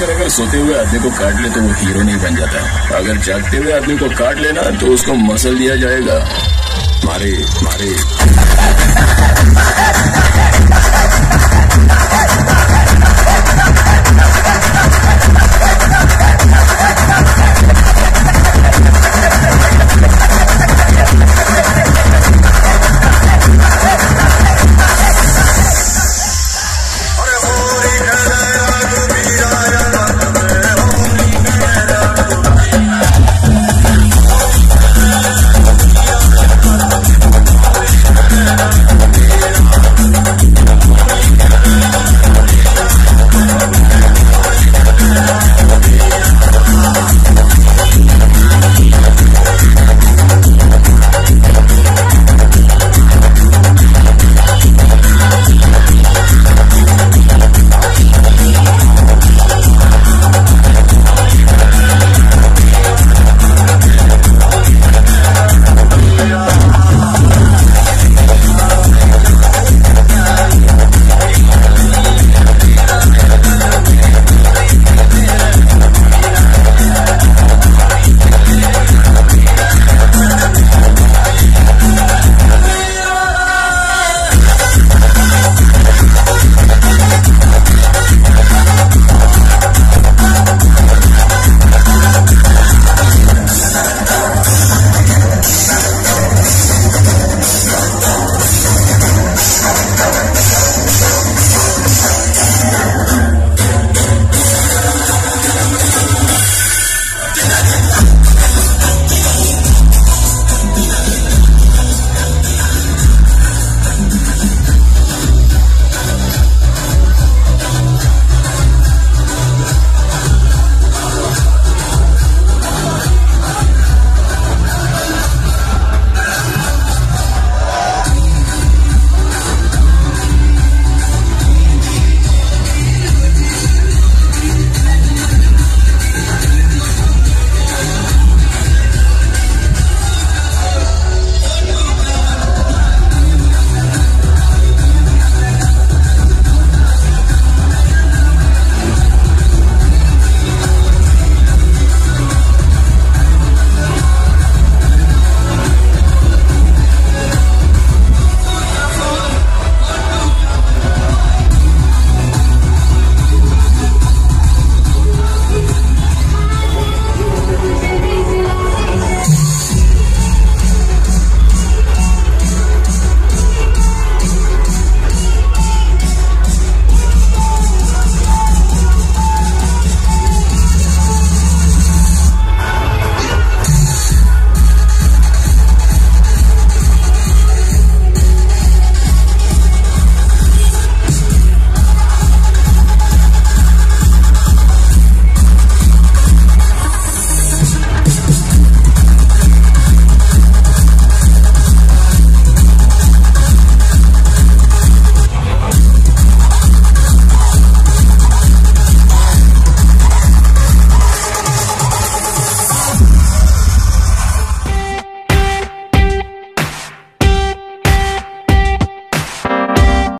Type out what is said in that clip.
अक्सर अगर सोते हुए आदमी को काट ले तो वो हीरो नहीं बन जाता। अगर जागते हुए आदमी को काट लेना तो उसको मसल दिया जाएगा। मारे मारे